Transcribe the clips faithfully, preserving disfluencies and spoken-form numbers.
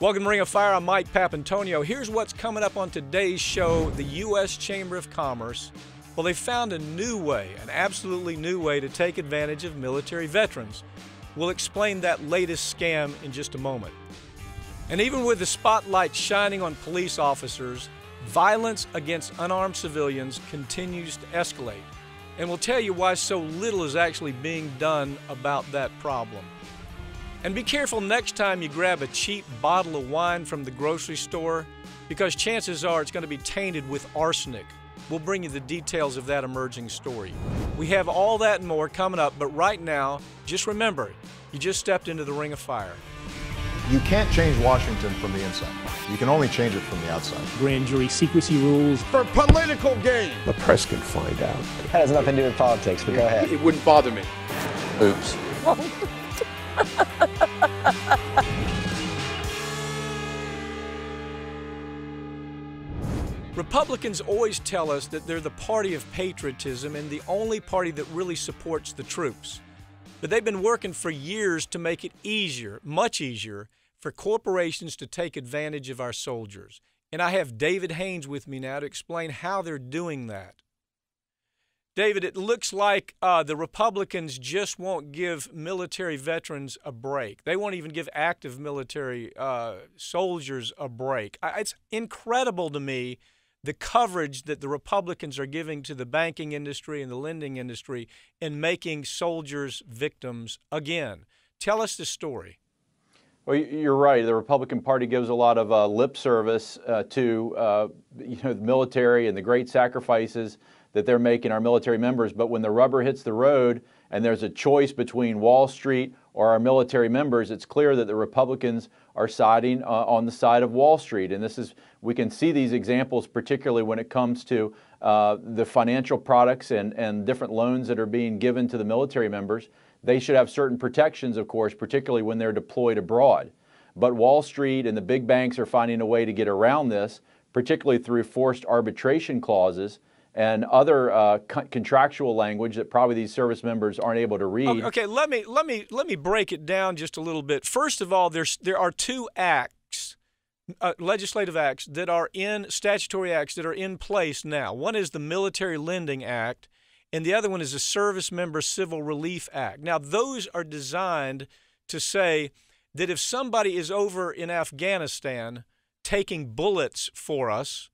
Welcome to Ring of Fire. I'm Mike Papantonio. Here's what's coming up on today's show. The U S Chamber of Commerce, well, they found a new way, an absolutely new way to take advantage of military veterans. We'll explain that latest scam in just a moment. And even with the spotlight shining on police officers, violence against unarmed civilians continues to escalate. And we'll tell you why so little is actually being done about that problem. And be careful next time you grab a cheap bottle of wine from the grocery store, because chances are it's going to be tainted with arsenic. We'll bring you the details of that emerging story. We have all that and more coming up, but right now, just remember, you just stepped into the Ring of Fire. You can't change Washington from the inside. You can only change it from the outside. Grand jury secrecy rules. For political gain. The press can find out. That has nothing to do with politics, but go ahead. It wouldn't bother me. Oops. Republicans always tell us that they're the party of patriotism and the only party that really supports the troops. But they've been working for years to make it easier, much easier, for corporations to take advantage of our soldiers. And I have David Haynes with me now to explain how they're doing that. David, it looks like uh, the Republicans just won't give military veterans a break. They won't even give active military uh, soldiers a break. I, it's incredible to me the coverage that the Republicans are giving to the banking industry and the lending industry in making soldiers victims again. Tell us the story. Well, you're right. The Republican Party gives a lot of uh, lip service uh, to uh, you know, the military and the great sacrifices that they're making our military members. But when the rubber hits the road and there's a choice between Wall Street or our military members, it's clear that the Republicans are siding uh, on the side of Wall Street. And this is, we can see these examples, particularly when it comes to uh, the financial products and, and different loans that are being given to the military members. They should have certain protections, of course, particularly when they're deployed abroad. But Wall Street and the big banks are finding a way to get around this, particularly through forced arbitration clauses and other uh, co contractual language that probably these service members aren't able to read. Okay, okay, let me let me let me break it down just a little bit. First of all, there's there are two acts, uh, legislative acts that are in statutory acts that are in place now. One is the Military Lending Act, and the other one is the Service Member Civil Relief Act. Now, those are designed to say that if somebody is over in Afghanistan taking bullets for us,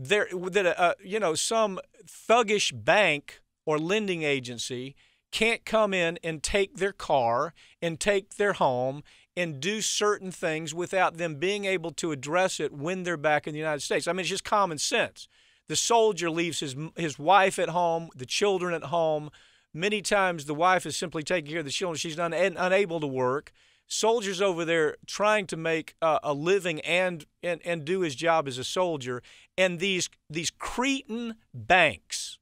there, that uh, you know, some thuggish bank or lending agency can't come in and take their car and take their home and do certain things without them being able to address it when they're back in the United States. I mean, it's just common sense. The soldier leaves his his wife at home, the children at home. Many times the wife is simply taking care of the children. She's un, unable to work. Soldiers over there trying to make uh, a living and, and and do his job as a soldier. And these these cretin banks,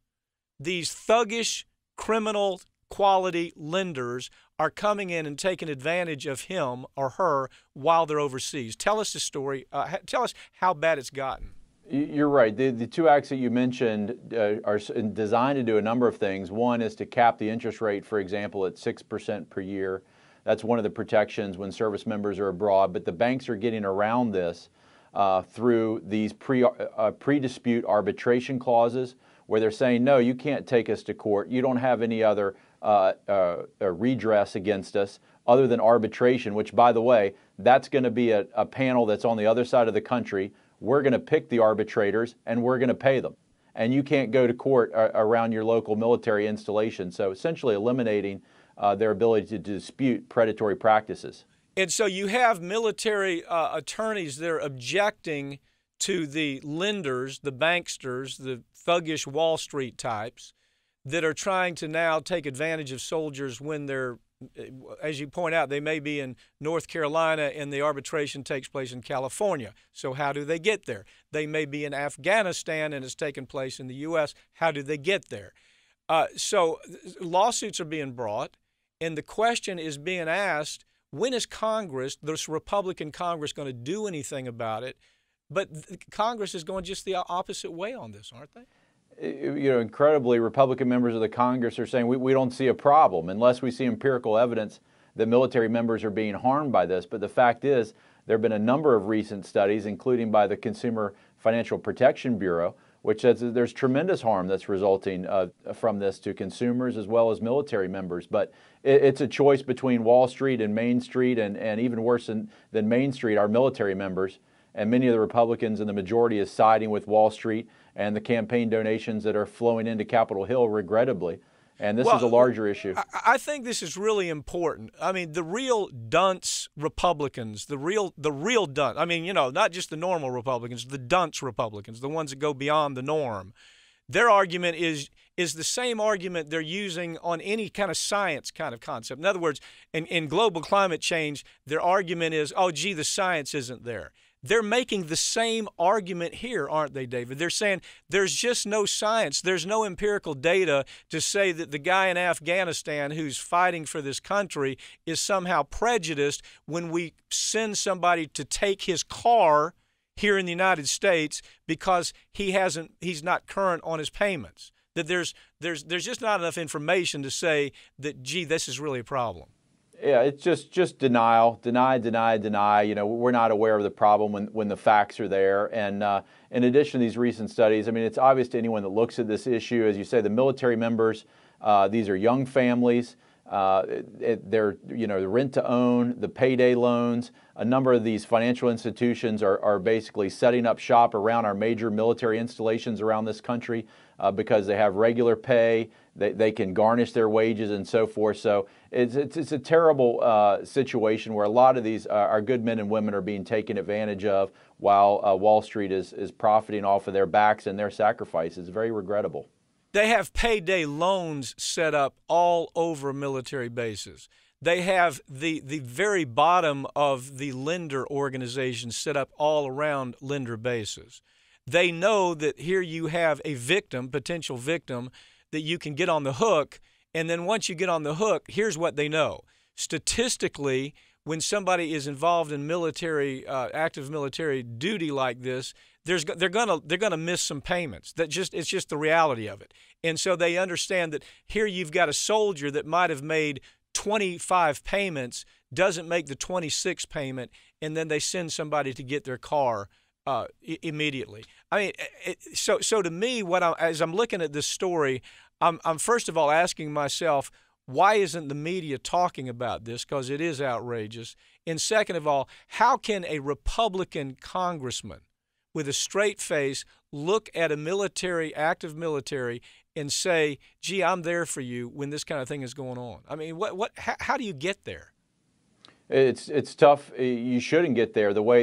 these thuggish criminal quality lenders are coming in and taking advantage of him or her while they're overseas. Tell us the story. Uh, tell us how bad it's gotten. You're right. The, the two acts that you mentioned uh, are designed to do a number of things. One is to cap the interest rate, for example, at six percent per year. That's one of the protections when service members are abroad. But the banks are getting around this uh, through these pre, uh, pre-dispute arbitration clauses where they're saying, no, you can't take us to court. You don't have any other uh, uh, redress against us other than arbitration, which, by the way, that's going to be a, a panel that's on the other side of the country. We're going to pick the arbitrators and we're going to pay them. And you can't go to court around your local military installation. So essentially eliminating uh, their ability to dispute predatory practices. And so you have military uh, attorneys that are objecting to the lenders, the banksters, the thuggish Wall Street types that are trying to now take advantage of soldiers when they're, as you point out, they may be in North Carolina and the arbitration takes place in California. So how do they get there? They may be in Afghanistan and it's taking place in the U S. How do they get there? Uh, so lawsuits are being brought, and the question is being asked, when is Congress, this Republican Congress, going to do anything about it? But Congress is going just the opposite way on this, aren't they? You know, incredibly, Republican members of the Congress are saying we, we don't see a problem unless we see empirical evidence that military members are being harmed by this. But the fact is There have been a number of recent studies, including by the Consumer Financial Protection Bureau, which says that there's tremendous harm that's resulting uh, from this to consumers as well as military members. But it, it's a choice between Wall Street and Main Street, and, and even worse than, than Main Street, our military members. And many of the Republicans in the majority is siding with Wall Street and the campaign donations that are flowing into Capitol Hill, regrettably. And this well, is a larger issue. I think this is really important. I mean, the real dunce Republicans, the real the real dunce. I mean, you know, not just the normal Republicans, the dunce Republicans, the ones that go beyond the norm. Their argument is is the same argument they're using on any kind of science kind of concept. In other words, in, in global climate change, their argument is, oh, gee, the science isn't there. They're making the same argument here, aren't they, David? They're saying there's just no science. There's no empirical data to say that the guy in Afghanistan who's fighting for this country is somehow prejudiced when we send somebody to take his car here in the United States because he hasn't, he's not current on his payments. That there's, there's, there's just not enough information to say that, gee, this is really a problem. Yeah, it's just just denial, deny, deny, deny. You know, we're not aware of the problem when, when the facts are there. And uh, in addition to these recent studies, I mean, it's obvious to anyone that looks at this issue, as you say, the military members, uh, these are young families. Uh, it, it, they're, you know, the rent to own, the payday loans. A number of these financial institutions are, are basically setting up shop around our major military installations around this country uh, because they have regular pay. They, they can garnish their wages and so forth. So it's, it's, it's a terrible uh, situation where a lot of these, uh, our good men and women are being taken advantage of while uh, Wall Street is, is profiting off of their backs and their sacrifices. It's very regrettable. They have payday loans set up all over military bases. They have the, the very bottom of the lender organizations set up all around lender bases. They know that here you have a victim, potential victim, that you can get on the hook. And then once you get on the hook, here's what they know. Statistically, when somebody is involved in military, uh, active military duty like this, There's, they're gonna they're gonna miss some payments. That just it's just the reality of it. And so they understand that here you've got a soldier that might have made twenty-five payments, doesn't make the twenty-sixth payment, and then they send somebody to get their car uh, immediately. I mean, it, so so to me, what I'm, as I'm looking at this story, I'm, I'm first of all asking myself, why isn't the media talking about this? Because it is outrageous. And second of all, how can a Republican congressman with a straight face look at a military, active military, and say, gee, I'm there for you when this kind of thing is going on? I mean, what, what, how, how do you get there? It's, it's tough. You shouldn't get there. The way,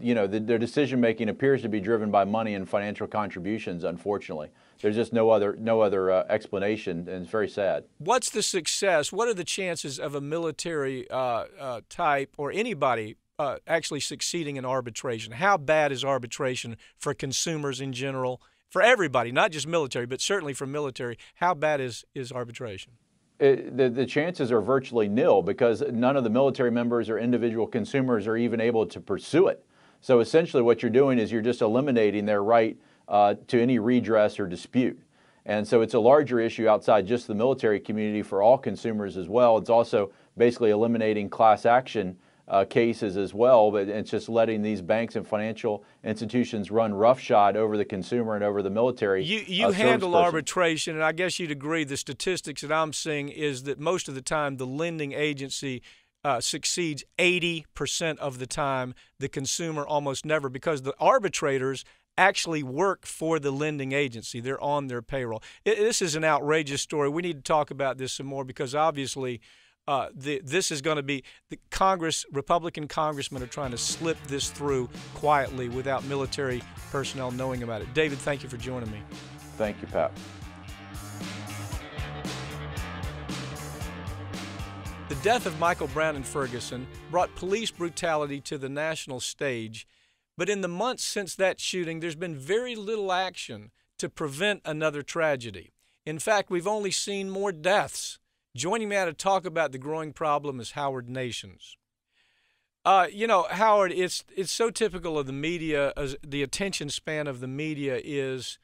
you know, the, their decision-making appears to be driven by money and financial contributions, unfortunately. There's just no other, no other uh, explanation, and it's very sad. What's the success? What are the chances of a military uh, uh, type or anybody Uh, actually succeeding in arbitration? How bad is arbitration for consumers in general, for everybody, not just military, but certainly for military? How bad is, is arbitration? It, the, the chances are virtually nil because none of the military members or individual consumers are even able to pursue it. So essentially what you're doing is you're just eliminating their right uh, to any redress or dispute. And so it's a larger issue outside just the military community for all consumers as well. It's also basically eliminating class action Uh, cases as well, but it's just letting these banks and financial institutions run roughshod over the consumer and over the military. You, you uh, handle arbitration, and I guess you'd agree the statistics that I'm seeing is that most of the time the lending agency uh, succeeds eighty percent of the time, the consumer almost never, because the arbitrators actually work for the lending agency. They're on their payroll. It, this is an outrageous story. We need to talk about this some more because obviously Uh, the, this is going to be the Congress, Republican congressmen are trying to slip this through quietly without military personnel knowing about it. David, thank you for joining me. Thank you, Pat. The death of Michael Brown in Ferguson brought police brutality to the national stage, but in the months since that shooting, there's been very little action to prevent another tragedy. In fact, we've only seen more deaths. Joining me now to talk about the growing problem is Howard Nations. Uh, you know, Howard, it's it's so typical of the media. As the attention span of the media is,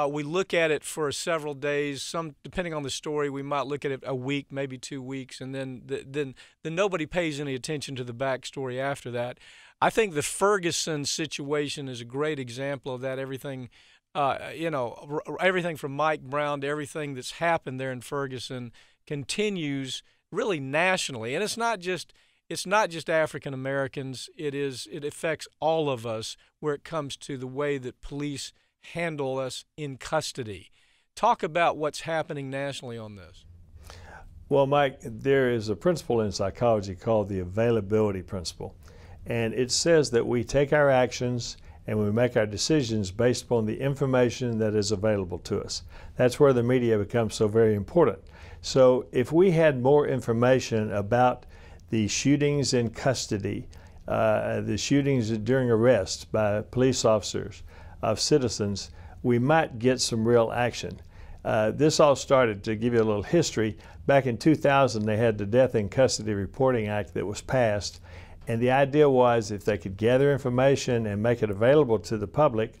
uh, we look at it for several days. Some, depending on the story, we might look at it a week, maybe two weeks, and then the, then then nobody pays any attention to the backstory after that. I think the Ferguson situation is a great example of that. Everything, uh, you know, everything from Mike Brown to everything that's happened there in Ferguson continues really nationally, and it's not just it's not just African Americans. It is it affects all of us where it comes to the way that police handle us in custody. Talk about what's happening nationally on this. Well, Mike, there is a principle in psychology called the availability principle. And it says that we take our actions and we make our decisions based upon the information that is available to us. That's where the media becomes so very important. So if we had more information about the shootings in custody, uh, the shootings during arrest by police officers of citizens, we might get some real action. Uh, this all started, to give you a little history, back in two thousand they had the Death in Custody Reporting Act that was passed. And the idea was if they could gather information and make it available to the public,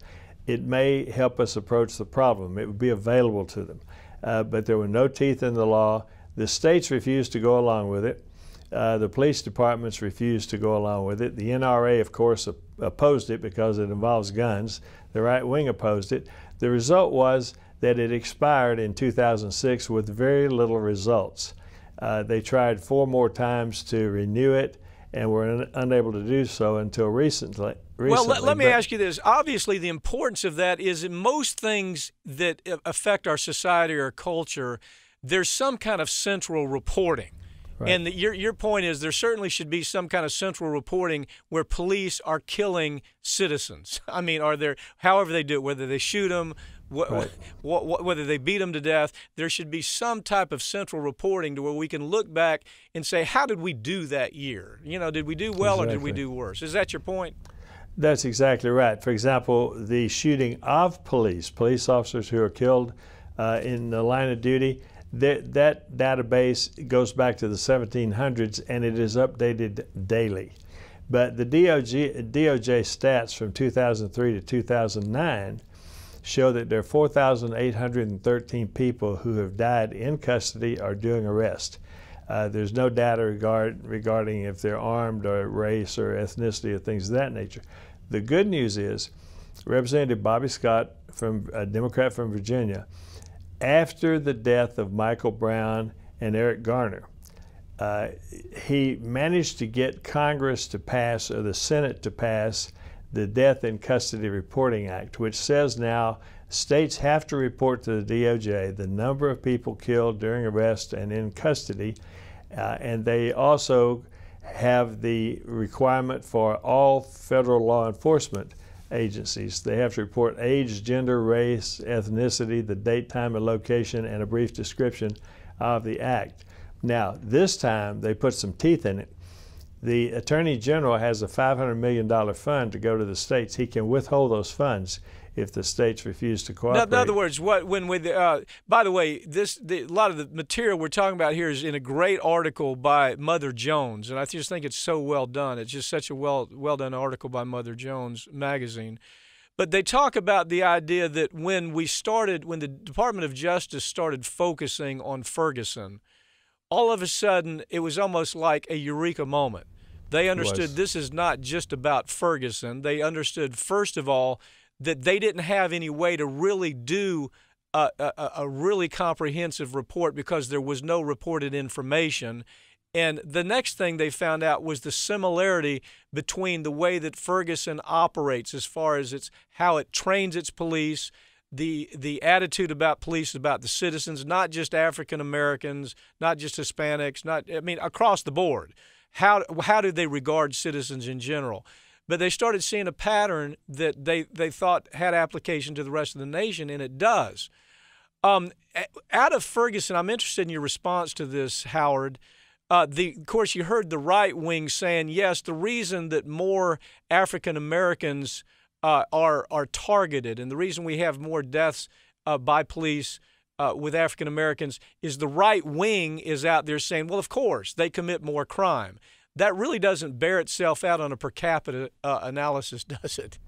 it may help us approach the problem. It would be available to them. Uh, but there were no teeth in the law. The states refused to go along with it. Uh, the police departments refused to go along with it. The N R A, of course, op- opposed it because it involves guns. The right wing opposed it. The result was that it expired in two thousand six with very little results. Uh, they tried four more times to renew it, and were un unable to do so until recently. recently. Well, let, let me but ask you this. Obviously, the importance of that is in most things that affect our society or culture, there's some kind of central reporting. Right. And the, your, your point is there certainly should be some kind of central reporting where police are killing citizens. I mean, are there, however they do it, whether they shoot them, wh right. wh wh whether they beat them to death, there should be some type of central reporting to where we can look back and say, how did we do that year? You know, did we do well exactly. or did we do worse? Is that your point? That's exactly right. For example, the shooting of police, police officers who are killed uh, in the line of duty, That, that database goes back to the seventeen hundreds, and it is updated daily. But the D O J stats from two thousand three to two thousand nine show that there are four thousand eight hundred thirteen people who have died in custody or during arrest. Uh, there's no data regard, regarding if they're armed or race or ethnicity or things of that nature. The good news is Representative Bobby Scott, from, a Democrat from Virginia, after the death of Michael Brown and Eric Garner, uh, he managed to get Congress to pass, or the Senate to pass, the Death in Custody Reporting Act, which says now states have to report to the D O J the number of people killed during arrest and in custody, uh, and they also have the requirement for all federal law enforcement agencies. They have to report age, gender, race, ethnicity, the date, time, and location, and a brief description of the act. Now, this time they put some teeth in it. The Attorney General has a five hundred million dollar fund to go to the states. He can withhold those funds if the states refuse to cooperate. Now, in other words, what when we uh, by the way, this the, a lot of the material we're talking about here is in a great article by Mother Jones, and I just think it's so well done. It's just such a well well done article by Mother Jones magazine. But they talk about the idea that when we started, when the Department of Justice started focusing on Ferguson, all of a sudden it was almost like a eureka moment. They understood this is not just about Ferguson. They understood, first of all, that they didn't have any way to really do a, a, a really comprehensive report because there was no reported information. And the next thing they found out was the similarity between the way that Ferguson operates as far as its how it trains its police, the the attitude about police about the citizens, not just African Americans, not just Hispanics, not I mean across the board. How, how do they regard citizens in general? But they started seeing a pattern that they, they thought had application to the rest of the nation, and it does. Um, out of Ferguson, I'm interested in your response to this, Howard. Uh, the, of course, you heard the right wing saying, yes, the reason that more African Americans uh, are, are targeted and the reason we have more deaths uh, by police Uh, with African Americans is the right wing is out there saying, well, of course, they commit more crime. That really doesn't bear itself out on a per capita uh, analysis, does it?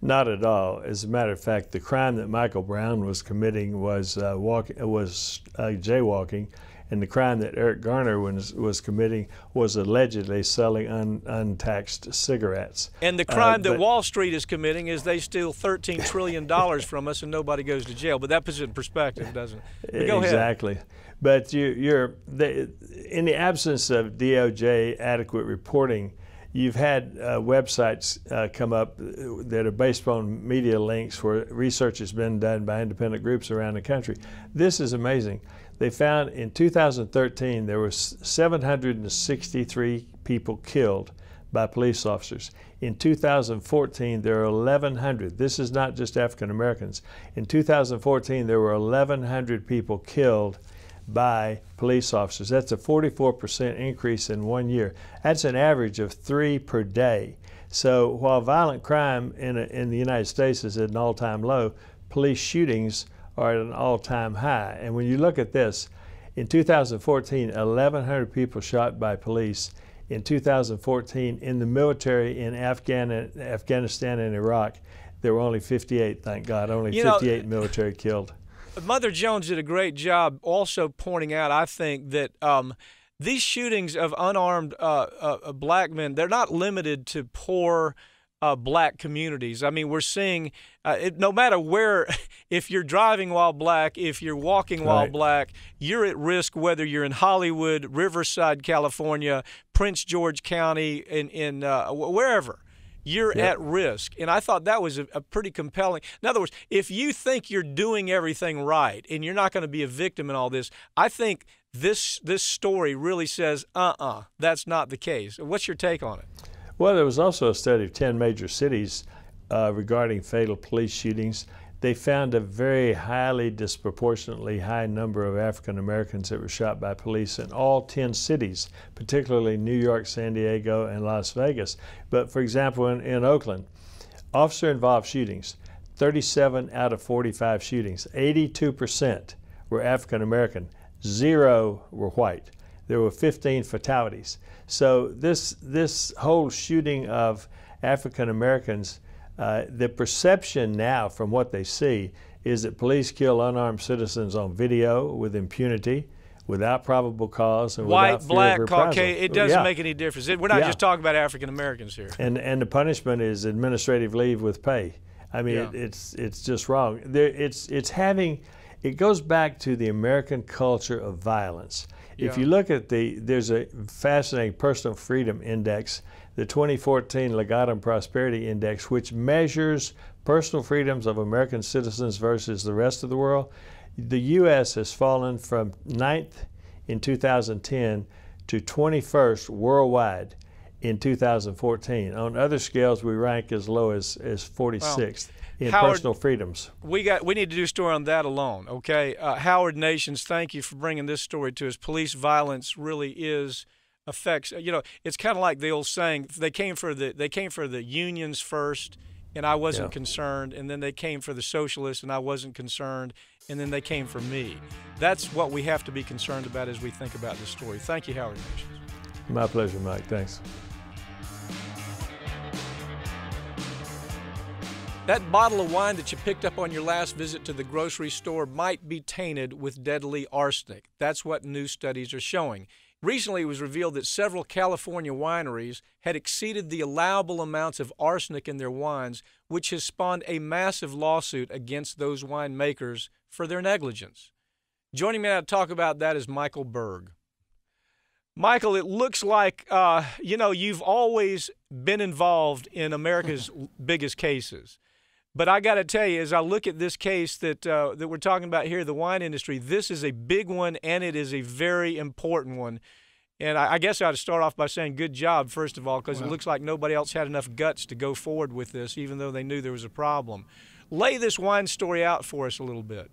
Not at all. As a matter of fact, the crime that Michael Brown was committing was uh, walk was uh, jaywalking, and the crime that Eric Garner was, was committing was allegedly selling un, untaxed cigarettes. And the crime uh, that Wall Street is committing is they steal thirteen trillion dollars from us and nobody goes to jail. But that puts it in perspective, doesn't it? Go exactly. Ahead. But you, you're they, in the absence of D O J adequate reporting, you've had uh, websites uh, come up that are based on media links where research has been done by independent groups around the country. This is amazing. They found in two thousand thirteen there were seven hundred sixty-three people killed by police officers. In two thousand fourteen, there were eleven hundred. This is not just African Americans. In two thousand fourteen, there were eleven hundred people killed by police officers. That's a forty-four percent increase in one year. That's an average of three per day. So while violent crime in, a, in the United States is at an all-time low, police shootings are at an all-time high. And when you look at this, in two thousand fourteen, eleven hundred people shot by police. In two thousand fourteen, in the military in Afghan, Afghanistan and Iraq, there were only fifty-eight, thank God, only you fifty-eight know, military killed. Mother Jones did a great job also pointing out, I think, that um, these shootings of unarmed uh, uh, black men, they're not limited to poor uh, black communities. I mean, we're seeing uh, it, no matter where, if you're driving while black, if you're walking while right. black, you're at risk whether you're in Hollywood, Riverside, California, Prince George County, in, in uh, wherever. You're yep. at risk. And I thought that was a, a pretty compelling. In other words, if you think you're doing everything right and you're not going to be a victim in all this, I think this this story really says, uh-uh, that's not the case. What's your take on it? Well, there was also a study of ten major cities uh, regarding fatal police shootings. They found a very highly disproportionately high number of African Americans that were shot by police in all ten cities, particularly New York, San Diego, and Las Vegas. But for example, in, in Oakland, officer-involved shootings, thirty-seven out of forty-five shootings, eighty-two percent were African American, zero were white. There were fifteen fatalities. So this, this whole shooting of African Americans, Uh, the perception now from what they see is that police kill unarmed citizens on video with impunity, without probable cause, and white, without fear black, of reprisal. Caucasian, it doesn't yeah. make any difference. We're not yeah. just talking about African Americans here. And and the punishment is administrative leave with pay. I mean, yeah. it, it's it's just wrong. There, it's it's having, it goes back to the American culture of violence. Yeah. If you look at the, there's a fascinating personal freedom index, the twenty fourteen Legatum Prosperity Index, which measures personal freedoms of American citizens versus the rest of the world. The U S has fallen from ninth in two thousand ten to twenty-first worldwide in two thousand fourteen. On other scales, we rank as low as, as forty-sixth. Wow. In Howard, personal freedoms. We got. We need to do a story on that alone, okay? Uh, Howard Nations, thank you for bringing this story to us. Police violence really is affects, you know, it's kind of like the old saying, they came for the, they came for the unions first, and I wasn't yeah. concerned, and then they came for the socialists, and I wasn't concerned, and then they came for me. That's what we have to be concerned about as we think about this story. Thank you, Howard Nations. My pleasure, Mike. Thanks. That bottle of wine that you picked up on your last visit to the grocery store might be tainted with deadly arsenic. That's what new studies are showing. Recently, it was revealed that several California wineries had exceeded the allowable amounts of arsenic in their wines, which has spawned a massive lawsuit against those winemakers for their negligence. Joining me now to talk about that is Michael Burg. Michael, it looks like, uh, you know, you've always been involved in America's biggest cases. But I got to tell you, as I look at this case that uh, that we're talking about here, the wine industry, this is a big one, and it is a very important one. And I, I guess I ought to start off by saying good job, first of all, because well, it looks like nobody else had enough guts to go forward with this, even though they knew there was a problem. Lay this wine story out for us a little bit.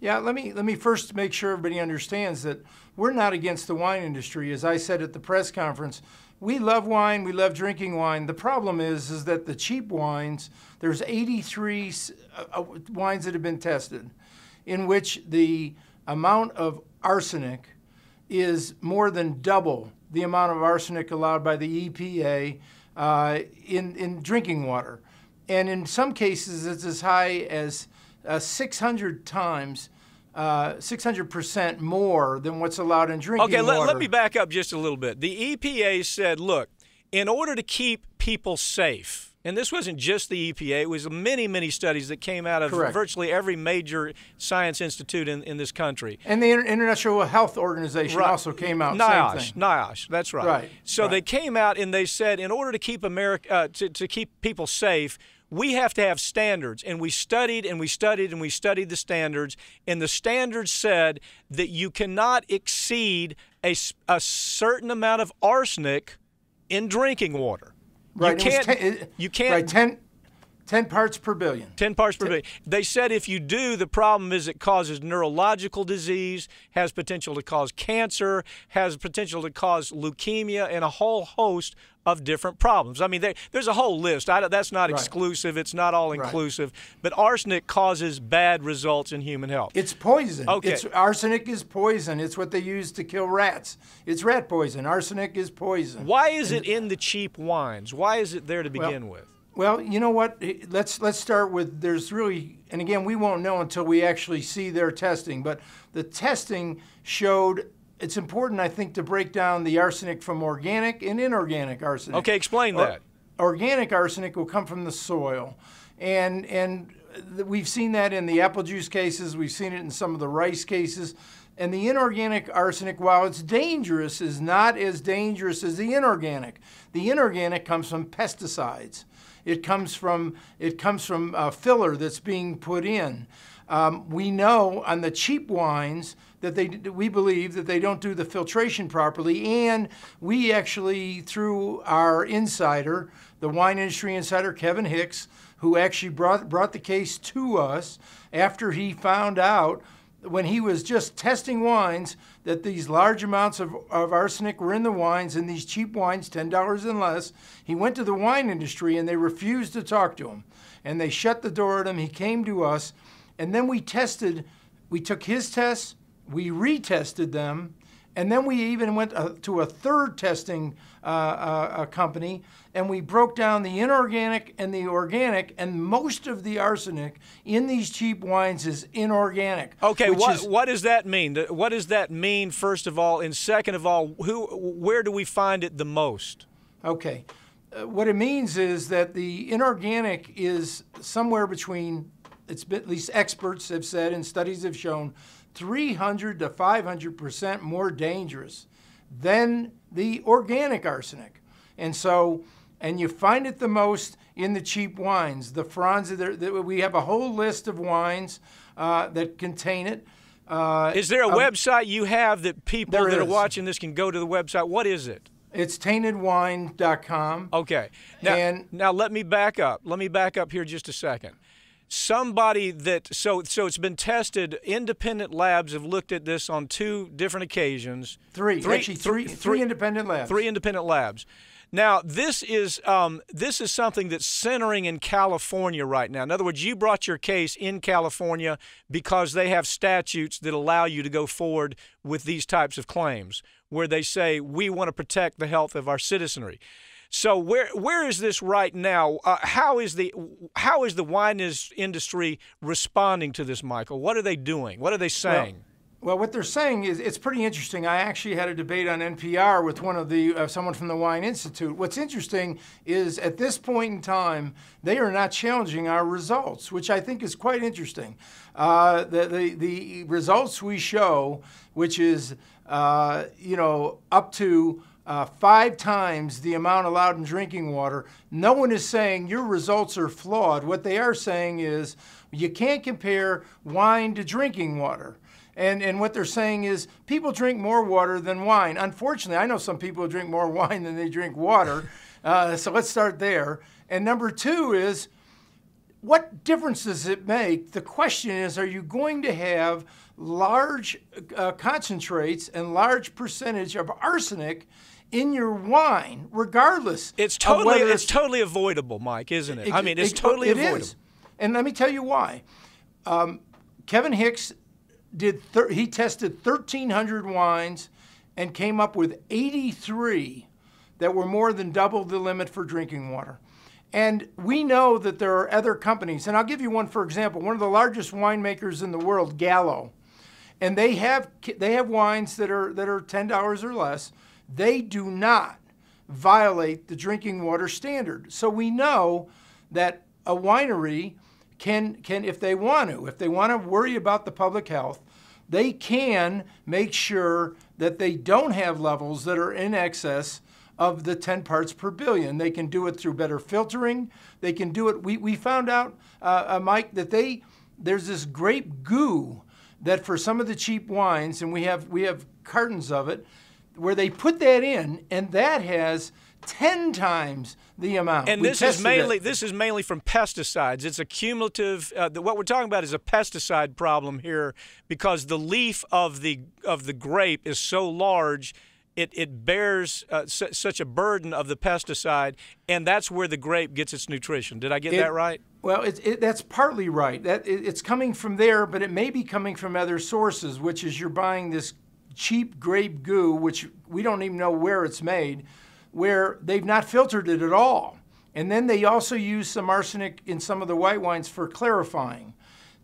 Yeah, let me, let me first make sure everybody understands that we're not against the wine industry. As I said at the press conference, we love wine, we love drinking wine. The problem is, is that the cheap wines, there's eighty-three uh, wines that have been tested in which the amount of arsenic is more than double the amount of arsenic allowed by the E P A uh, in, in drinking water. And in some cases, it's as high as Uh, six hundred times Uh, six hundred percent more than what's allowed in drinking okay, water. Okay, let, let me back up just a little bit. The E P A said, look, in order to keep people safe, and this wasn't just the E P A, it was many, many studies that came out of Correct. virtually every major science institute in, in this country. And the International Health Organization right. also came out. NIOSH, NIOSH, that's right. right. So right. they came out and they said, in order to keep America, uh, to, to keep people safe, we have to have standards, and we studied and we studied and we studied the standards, and the standards said that you cannot exceed a, a certain amount of arsenic in drinking water. Right. You can't. Ten, it, you can't. Right. Ten, ten parts per billion. Ten parts per ten. billion. They said if you do, the problem is it causes neurological disease, has potential to cause cancer, has potential to cause leukemia, and a whole host of of different problems. I mean, they, there's a whole list. I, that's not right. exclusive. It's not all-inclusive. Right. But arsenic causes bad results in human health. It's poison. Okay. It's, arsenic is poison. It's what they use to kill rats. It's rat poison. Arsenic is poison. Why is and, it in the cheap wines? Why is it there to begin well, with? Well, you know what? Let's, let's start with there's really, and again, we won't know until we actually see their testing, but the testing showed it's important, I think, to break down the arsenic from organic and inorganic arsenic. Okay, explain that. Or, organic arsenic will come from the soil. And, and we've seen that in the apple juice cases. We've seen it in some of the rice cases. And the inorganic arsenic, while it's dangerous, is not as dangerous as the inorganic. The inorganic comes from pesticides. It comes from, it comes from uh, filler that's being put in. Um, we know on the cheap wines that they, we believe that they don't do the filtration properly, and we actually, through our insider, the wine industry insider, Kevin Hicks, who actually brought, brought the case to us after he found out when he was just testing wines that these large amounts of, of arsenic were in the wines, and these cheap wines, ten dollars and less, he went to the wine industry and they refused to talk to him. And they shut the door at him. He came to us. And then we tested, we took his tests, we retested them, and then we even went to a third testing uh, uh, company, and we broke down the inorganic and the organic, and most of the arsenic in these cheap wines is inorganic. Okay, what, is, what does that mean? What does that mean, first of all, and second of all, who, where do we find it the most? Okay, uh, what it means is that the inorganic is somewhere between, it's at least experts have said and studies have shown, three hundred to five hundred percent more dangerous than the organic arsenic. And so, and you find it the most in the cheap wines. The Franzia, we have a whole list of wines uh, that contain it. Uh, is there a um, website you have that people that is. are watching this can go to the website? What is it? It's tainted wine dot com. Okay. Now, and, now let me back up. Let me back up here just a second. Somebody that, so so it's been tested, independent labs have looked at this on two different occasions. Three, three actually three, three, three independent labs. Three independent labs. Now, this is, um, this is something that's centering in California right now. In other words, you brought your case in California because they have statutes that allow you to go forward with these types of claims, where they say, we want to protect the health of our citizenry. So where where is this right now? Uh, how is the how is the wine industry responding to this, Michael? What are they doing? What are they saying? Well, well what they're saying is it's pretty interesting. I actually had a debate on N P R with one of the uh, someone from the Wine Institute. What's interesting is at this point in time they are not challenging our results, which I think is quite interesting. Uh, the, the the results we show, which is uh, you know up to. Uh, five times the amount allowed in drinking water. No one is saying your results are flawed. What they are saying is you can't compare wine to drinking water. And, and what they're saying is people drink more water than wine. Unfortunately, I know some people who drink more wine than they drink water. Uh, so let's start there. And number two is, what difference does it make? The question is, are you going to have large uh, concentrates and large percentage of arsenic in your wine, regardless? It's totally, of it's, it's totally avoidable, Mike, isn't it? it I mean, it's it, totally it avoidable. Is. And let me tell you why. Um, Kevin Hicks did he tested thirteen hundred wines and came up with eighty-three that were more than double the limit for drinking water. And we know that there are other companies, and I'll give you one for example. One of the largest winemakers in the world, Gallo, and they have they have wines that are that are ten dollars or less. They do not violate the drinking water standard. So we know that a winery can can if they want to, if they want to worry about the public health, they can make sure that they don't have levels that are in excess of the ten parts per billion. They can do it through better filtering. They can do it. We, we found out, uh, uh, Mike, that they there's this grape goo that for some of the cheap wines, and we have we have cartons of it, where they put that in, and that has ten times the amount. And we this is mainly it. this is mainly from pesticides. It's a cumulative. Uh, the, what we're talking about is a pesticide problem here, because the leaf of the of the grape is so large, it it bears uh, su such a burden of the pesticide, and that's where the grape gets its nutrition. Did I get it, that right? Well, it, it, that's partly right. That it, it's coming from there, but it may be coming from other sources, which is you're buying this cheap grape goo, which we don't even know where it's made, where they've not filtered it at all. And then they also use some arsenic in some of the white wines for clarifying,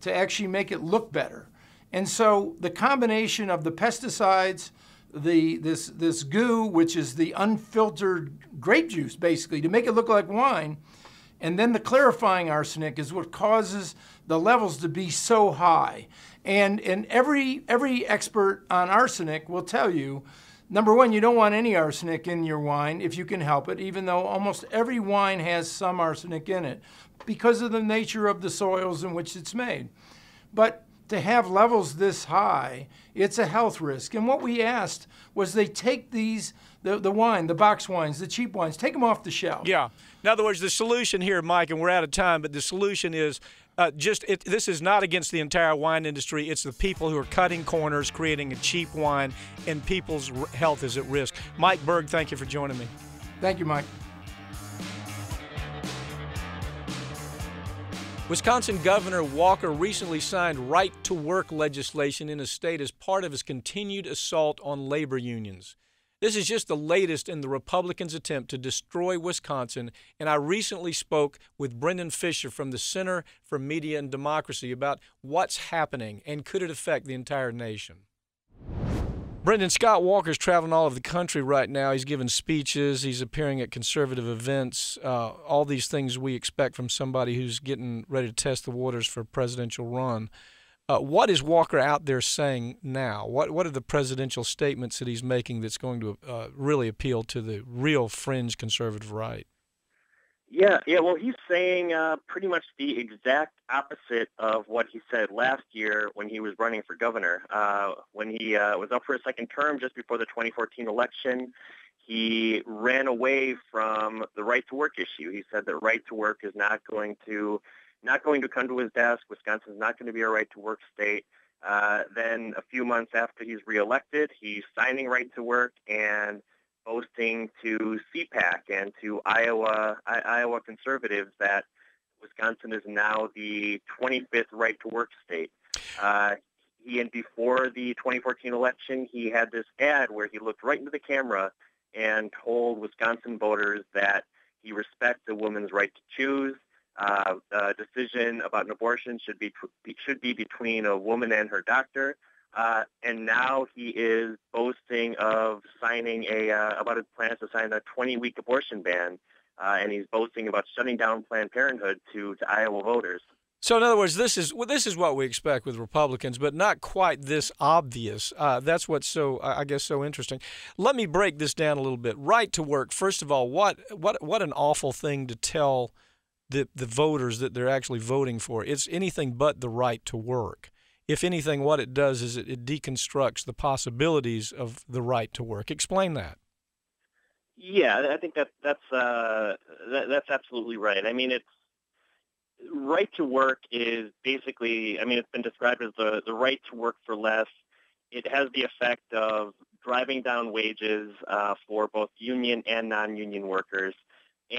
to actually make it look better. And so the combination of the pesticides, the this, this goo, which is the unfiltered grape juice, basically, to make it look like wine, and then the clarifying arsenic is what causes the levels to be so high. And, and every, every expert on arsenic will tell you, number one, you don't want any arsenic in your wine if you can help it, even though almost every wine has some arsenic in it because of the nature of the soils in which it's made. But to have levels this high, it's a health risk. And what we asked was they take these, the, the wine, the box wines, the cheap wines, take them off the shelf. Yeah. In other words, the solution here, Mike, and we're out of time, but the solution is Uh, just it, this is not against the entire wine industry. It's the people who are cutting corners, creating a cheap wine, and people's r health is at risk. Mike Burg, thank you for joining me. Thank you, Mike. Wisconsin Governor Walker recently signed right-to-work legislation in his state as part of his continued assault on labor unions. This is just the latest in the Republicans' attempt to destroy Wisconsin, and I recently spoke with Brendan Fischer from the Center for Media and Democracy about what's happening and could it affect the entire nation. Brendan, Scott Walker's traveling all over the country right now. He's giving speeches. He's appearing at conservative events, uh, all these things we expect from somebody who's getting ready to test the waters for a presidential run. Uh, what is Walker out there saying now? What what are the presidential statements that he's making that's going to uh, really appeal to the real fringe conservative right? Yeah, yeah. Well, he's saying uh, pretty much the exact opposite of what he said last year when he was running for governor. Uh, when he uh, was up for a second term just before the twenty fourteen election, he ran away from the right-to-work issue. He said that right-to-work is not going to not going to come to his desk. Wisconsin's not going to be a right-to-work state. Uh, then a few months after he's reelected, he's signing right-to-work and boasting to C PAC and to Iowa I Iowa conservatives that Wisconsin is now the twenty-fifth right-to-work state. Uh, he, and before the twenty fourteen election, he had this ad where he looked right into the camera and told Wisconsin voters that he respects a woman's right to choose. Uh, a decision about an abortion should be should be between a woman and her doctor, uh, and now he is boasting of signing a uh, about his plans to sign a twenty-week abortion ban, uh, and he's boasting about shutting down Planned Parenthood to to Iowa voters. So in other words, this is well, this is what we expect with Republicans, but not quite this obvious. Uh, that's what's so I guess so interesting. Let me break this down a little bit. Right to work. First of all, what what what an awful thing to tell The, the voters that they're actually voting for. It's anything but the right to work. If anything, what it does is it, it deconstructs the possibilities of the right to work. Explain that. Yeah, I think that that's uh, that, that's absolutely right. I mean, it's right to work is basically, I mean, it's been described as the, the right to work for less. It has the effect of driving down wages uh, for both union and non-union workers.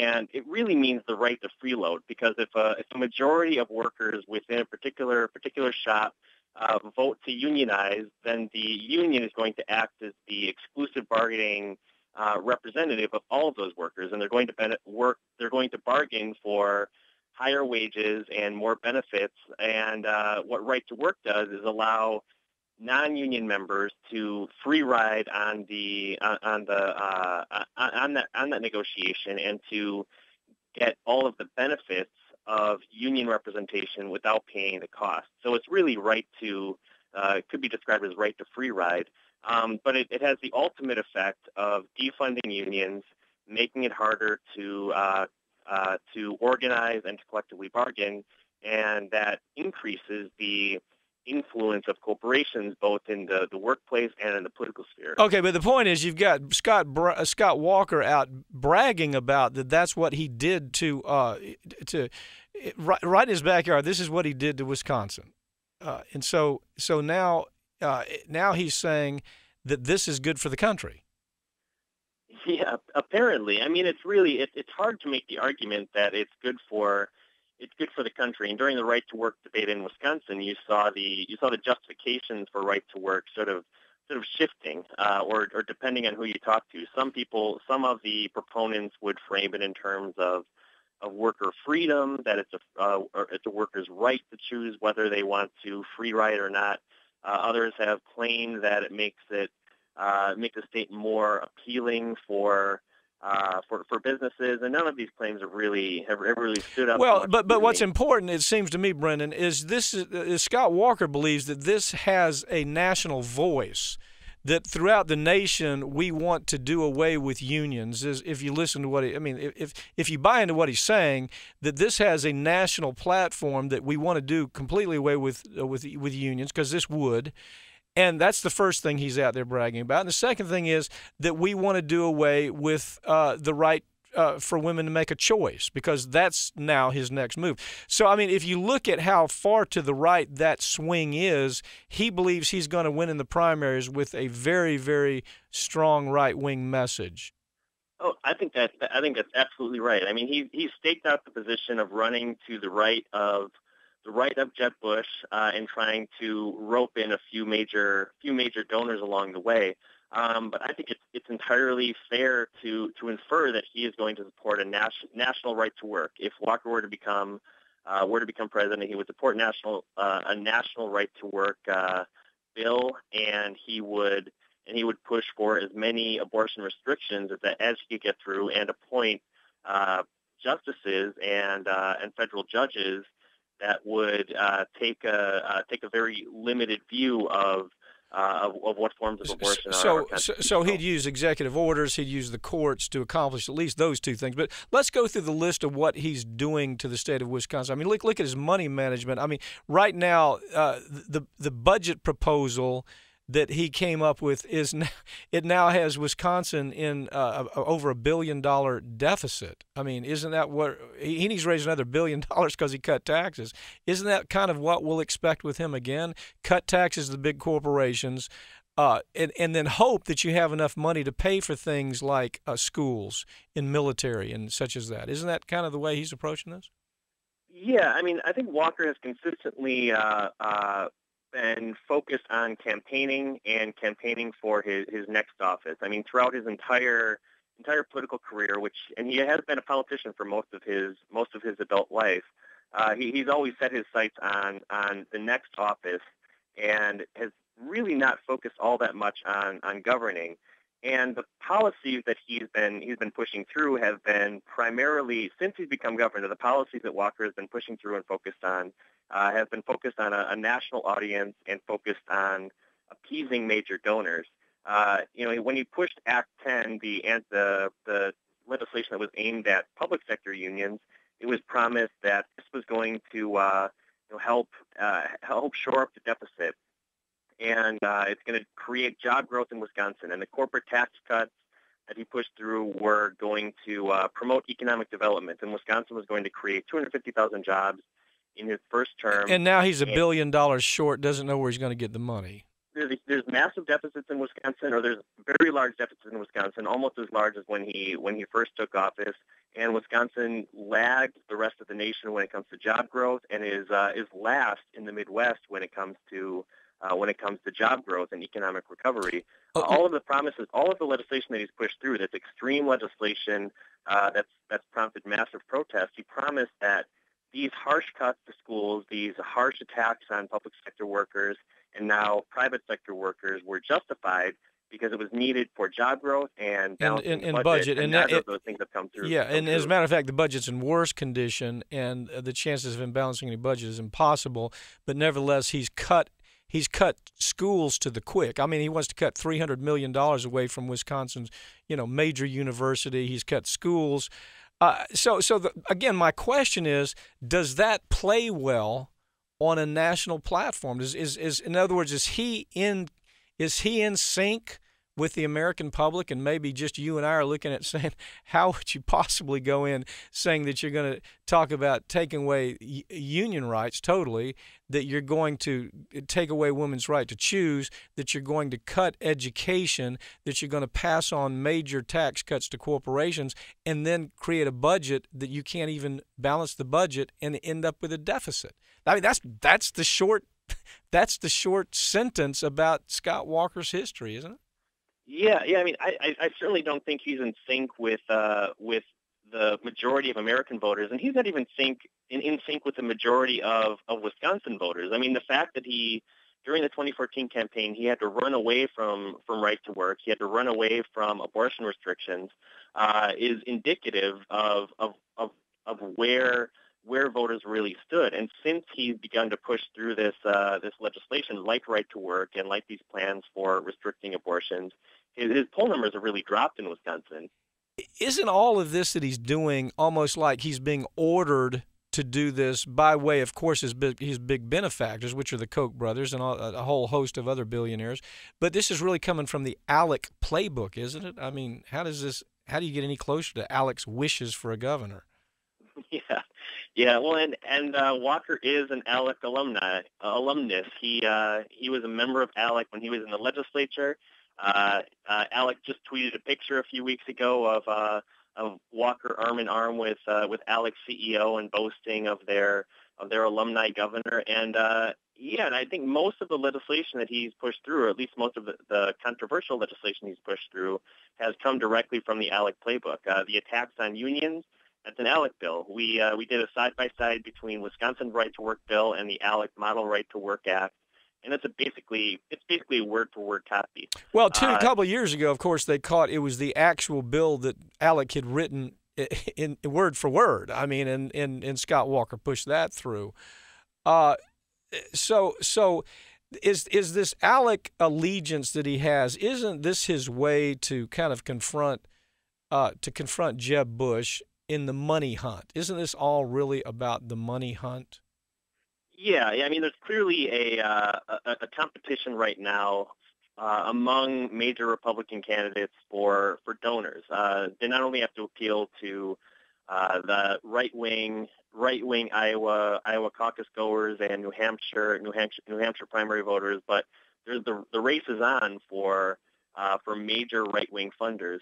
And it really means the right to freeload, because if a, if a majority of workers within a particular particular shop uh, vote to unionize, then the union is going to act as the exclusive bargaining uh, representative of all of those workers, and they're going to work. They're going to bargain for higher wages and more benefits. And uh, what right to work does is allow non-union members to free ride on the on, on the uh, on that on that negotiation and to get all of the benefits of union representation without paying the cost. So it's really right to uh, could be described as right to free ride, um, but it, it has the ultimate effect of defunding unions, making it harder to uh, uh, to organize and to collectively bargain, and that increases the influence of corporations both in the, the workplace and in the political sphere. Okay, but the point is you've got Scott Bra- Scott Walker out bragging about that that's what he did to uh, to right, right in his backyard. This is what he did to Wisconsin. Uh, and so so now uh, now he's saying that this is good for the country. Yeah, apparently. I mean, it's really it, it's hard to make the argument that it's good for It's good for the country. And during the right to work debate in Wisconsin, you saw the you saw the justifications for right to work sort of sort of shifting, uh, or or depending on who you talk to. Some people, some of the proponents would frame it in terms of of worker freedom, that it's a uh, or it's a worker's right to choose whether they want to free ride or not. Uh, others have claimed that it makes it uh, makes the state more appealing for. Uh, for for businesses, and none of these claims have really have ever really stood up. Well, but but what's important, it seems to me, Brendan, is this is, is Scott Walker believes that this has a national voice, that throughout the nation we want to do away with unions. Is if you listen to what he, I mean, if if you buy into what he's saying, that this has a national platform that we want to do completely away with uh, with with unions, because this would. And that's the first thing he's out there bragging about. And the second thing is that we want to do away with uh, the right uh, for women to make a choice, because that's now his next move. So, I mean, if you look at how far to the right that swing is, he believes he's going to win in the primaries with a very, very strong right-wing message. Oh, I think that's, I think that's absolutely right. I mean, he, he staked out the position of running to the right of the right of Jeb Bush uh, and trying to rope in a few major few major donors along the way. Um, but I think it's it's entirely fair to to infer that he is going to support a national national right to work. If Walker were to become uh, were to become president, he would support national uh, a national right to work uh, bill, and he would and he would push for as many abortion restrictions as as he could get through, and appoint uh, justices and uh, and federal judges that would uh, take a uh, take a very limited view of uh, of, of what forms of abortion. So, are so, so he'd use executive orders, he'd use the courts to accomplish at least those two things. But let's go through the list of what he's doing to the state of Wisconsin. I mean, look look at his money management. I mean, right now uh, the the budget proposal that he came up with is now, it now has Wisconsin in uh, over a billion dollar deficit. I mean, isn't that what he needs to raise another billion dollars because he cut taxes? Isn't that kind of what we'll expect with him again? Cut taxes to the big corporations, uh, and and then hope that you have enough money to pay for things like uh, schools and military and such as that. Isn't that kind of the way he's approaching this? Yeah, I mean, I think Walker has consistently. Uh, uh, been focused on campaigning and campaigning for his, his next office. I mean, throughout his entire entire political career, which and he has been a politician for most of his most of his adult life, uh, he, he's always set his sights on on the next office and has really not focused all that much on on governing. And the policies that he's been he's been pushing through have been primarily, since he's become governor, the policies that Walker has been pushing through and focused on Uh, has been focused on a, a national audience and focused on appeasing major donors. Uh, you know, when he pushed Act ten, the, the the legislation that was aimed at public sector unions, it was promised that this was going to uh, you know, help uh, help shore up the deficit, and uh, it's going to create job growth in Wisconsin. And the corporate tax cuts that he pushed through were going to uh, promote economic development, and Wisconsin was going to create two hundred fifty thousand jobs in his first term. And now he's a billion dollars short, doesn't know where he's going to get the money. There's, there's massive deficits in Wisconsin, or there's very large deficits in Wisconsin, almost as large as when he when he first took office. And Wisconsin lagged the rest of the nation when it comes to job growth, and is uh, is last in the Midwest when it comes to uh, when it comes to job growth and economic recovery. Okay. Uh, all of the promises, all of the legislation that he's pushed through, that's extreme legislation, uh, that's that's prompted massive protests. He promised that these harsh cuts to schools, these harsh attacks on public sector workers and now private sector workers were justified because it was needed for job growth and and, and, and budget. budget. And, and that, those things have come through. Yeah, come and through. As a matter of fact, the budget's in worse condition, and the chances of him balancing any budget is impossible. But nevertheless, he's cut. He's cut schools to the quick. I mean, he wants to cut three hundred million dollars away from Wisconsin's, you know, major university. He's cut schools. Uh, so, so the, again, my question is, does that play well on a national platform? Is, is, is in other words, is he in, is he in sync with the American public? And maybe just you and I are looking at saying, how would you possibly go in saying that you're going to talk about taking away union rights totally, that you're going to take away women's right to choose, that you're going to cut education, that you're going to pass on major tax cuts to corporations, and then create a budget that you can't even balance the budget and end up with a deficit? I mean, that's that's the short that's the short sentence about Scott Walker's history, isn't it? Yeah, yeah. I mean, I, I certainly don't think he's in sync with uh, with the majority of American voters, and he's not even sync in, in sync with the majority of, of Wisconsin voters. I mean, the fact that he, during the twenty fourteen campaign, he had to run away from from right to work, he had to run away from abortion restrictions, uh, is indicative of of of, of where. where voters really stood. And since he's begun to push through this uh, this legislation, like Right to Work and like these plans for restricting abortions, his, his poll numbers have really dropped in Wisconsin. Isn't all of this that he's doing almost like he's being ordered to do this by way, of course, his big, his big benefactors, which are the Koch brothers and all, a whole host of other billionaires? But this is really coming from the ALEC playbook, isn't it? I mean, how does this? How do you get any closer to ALEC's wishes for a governor? Yeah, yeah. Well, and and uh, Walker is an ALEC alumni, uh, alumnus. He uh, he was a member of ALEC when he was in the legislature. Uh, uh, ALEC just tweeted a picture a few weeks ago of uh, of Walker arm in arm with uh, with ALEC C E O and boasting of their of their alumni governor. And uh, yeah, and I think most of the legislation that he's pushed through, or at least most of the, the controversial legislation he's pushed through, has come directly from the ALEC playbook. Uh, the attacks on unions. That's an ALEC bill. We uh, we did a side-by-side between Wisconsin Right to Work bill and the ALEC Model Right to Work Act, and it's a basically it's basically a word-for-word copy. Well, two, uh, a couple of years ago, of course, they caught it was the actual bill that ALEC had written in, in word for word. I mean, and and, and Scott Walker pushed that through. Uh, so so is is this ALEC allegiance that he has? Isn't this his way to kind of confront uh, to confront Jeb Bush in the money hunt? Isn't this all really about the money hunt? Yeah, I mean, there's clearly a, uh, a, a competition right now uh, among major Republican candidates for, for donors. Uh, they not only have to appeal to uh, the right-wing right-wing Iowa Iowa caucus goers and New Hampshire New Hampshire New Hampshire primary voters, but there's the the race is on for uh, for major right-wing funders.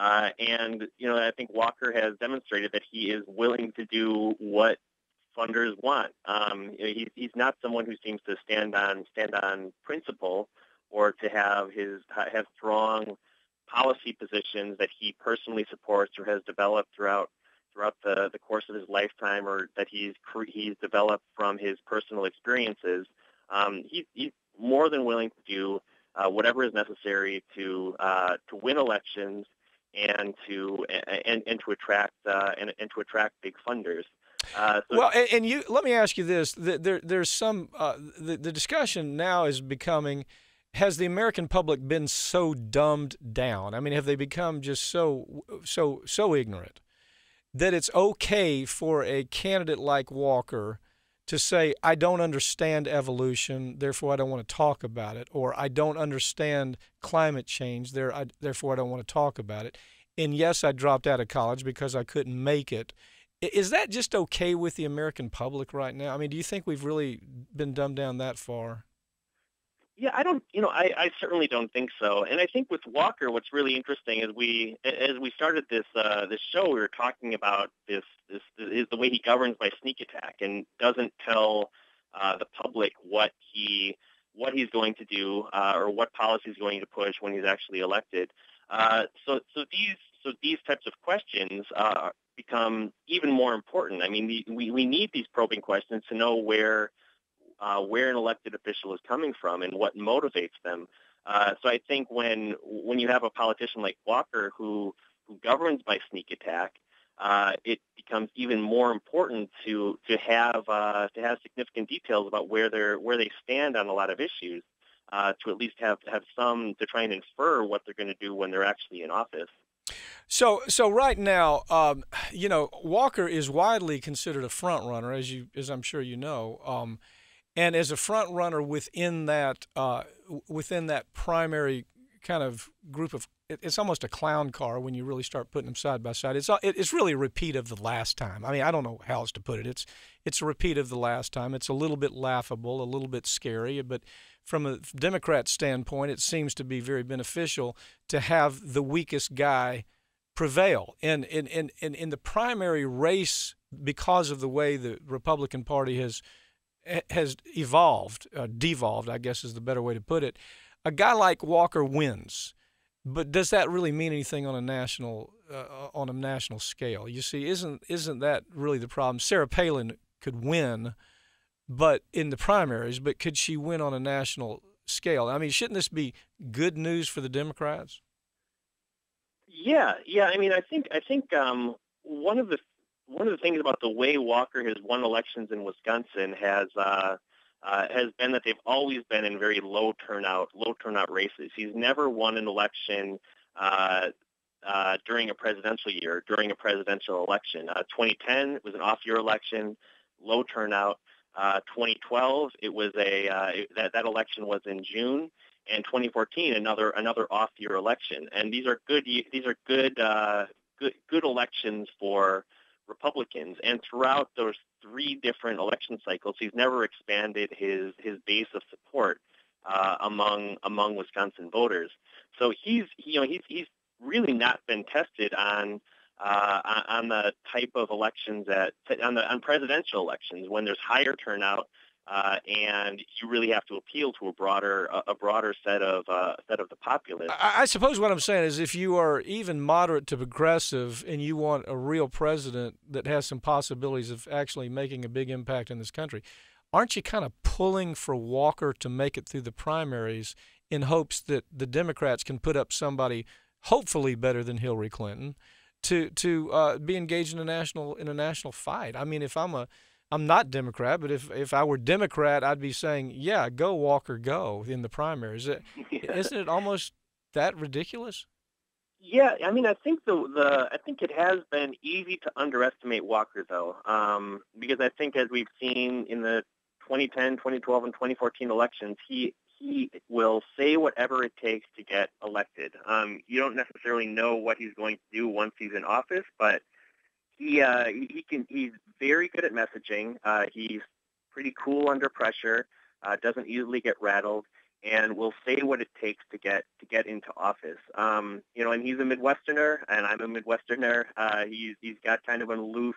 Uh, and, you know, I think Walker has demonstrated that he is willing to do what funders want. Um, he, he's not someone who seems to stand on stand on principle or to have his have strong policy positions that he personally supports or has developed throughout throughout the, the course of his lifetime, or that he's he's developed from his personal experiences. Um, he, he's more than willing to do uh, whatever is necessary to uh, to win elections and to and, and to attract uh, and, and to attract big funders. Uh, so well, and, and you let me ask you this: there, there's some uh, the, the discussion now is becoming: has the American public been so dumbed down? I mean, have they become just so so so ignorant that it's okay for a candidate like Walker to say, "I don't understand evolution, therefore I don't want to talk about it," or "I don't understand climate change, there, I, therefore I don't want to talk about it," and "yes, I dropped out of college because I couldn't make it"? Is that just okay with the American public right now? I mean, do you think we've really been dumbed down that far? Yeah, I don't, you know, I, I certainly don't think so. And I think with Walker, what's really interesting is we, as we started this uh, this show, we were talking about this, this is the way he governs by sneak attack and doesn't tell uh, the public what he what he's going to do uh, or what policy he's going to push when he's actually elected. Uh, so so these so these types of questions uh, become even more important. I mean, the, we, we need these probing questions to know where uh, where an elected official is coming from and what motivates them. Uh, so I think when when you have a politician like Walker who, who governs by sneak attack, uh, it becomes even more important to to have uh, to have significant details about where they're where they stand on a lot of issues, uh, to at least have have some to try and infer what they're going to do when they're actually in office. So, so right now, um, you know, Walker is widely considered a front runner, as you, as I'm sure you know, um, and as a front runner within that, uh, within that primary kind of group of, it, it's almost a clown car when you really start putting them side by side. It's, it, it's really a repeat of the last time. I mean, I don't know how else to put it. It's, it's a repeat of the last time. It's a little bit laughable, a little bit scary, but from a Democrat standpoint, it seems to be very beneficial to have the weakest guy prevail in, in, in, in, in the primary race because of the way the Republican Party has has evolved, uh, devolved, I guess is the better way to put it. A guy like Walker wins, but does that really mean anything on a national uh, on a national scale? You see, isn't isn't that really the problem? Sarah Palin could win, but in the primaries, but could she win on a national scale? I mean, shouldn't this be good news for the Democrats? Yeah, yeah. I mean, I think I think um, one of the one of the things about the way Walker has won elections in Wisconsin has uh, uh, has been that they've always been in very low turnout, low turnout races. He's never won an election uh, uh, during a presidential year, during a presidential election. Uh, twenty ten was an off-year election, low turnout. Uh, twenty twelve, it was a uh, it, that that election was in June. And twenty fourteen, another another off-year election, and these are good these are good uh, good good elections for Republicans. And throughout those three different election cycles, he's never expanded his his base of support uh, among among Wisconsin voters. So he's you know he's he's really not been tested on uh, on the type of elections that on the on presidential elections when there's higher turnout. Uh, and you really have to appeal to a broader, a, a broader set of uh, set of the populace. I, I suppose what I'm saying is, if you are even moderate to progressive, and you want a real president that has some possibilities of actually making a big impact in this country, aren't you kind of pulling for Walker to make it through the primaries in hopes that the Democrats can put up somebody hopefully better than Hillary Clinton to to uh, be engaged in a national in a national fight? I mean, if I'm a I'm not Democrat, but if, if I were Democrat, I'd be saying, yeah, go Walker, go in the primaries. It, yeah. Isn't it almost that ridiculous? Yeah, I mean, I think the the I think it has been easy to underestimate Walker, though, um, because I think as we've seen in the twenty ten, twenty twelve, and twenty fourteen elections, he he will say whatever it takes to get elected. Um, you don't necessarily know what he's going to do once he's in office, but He, uh, he can. He's very good at messaging. Uh, he's pretty cool under pressure. Uh, doesn't easily get rattled, and will say what it takes to get to get into office. Um, you know, and he's a Midwesterner, and I'm a Midwesterner. Uh, he's he's got kind of an aloof,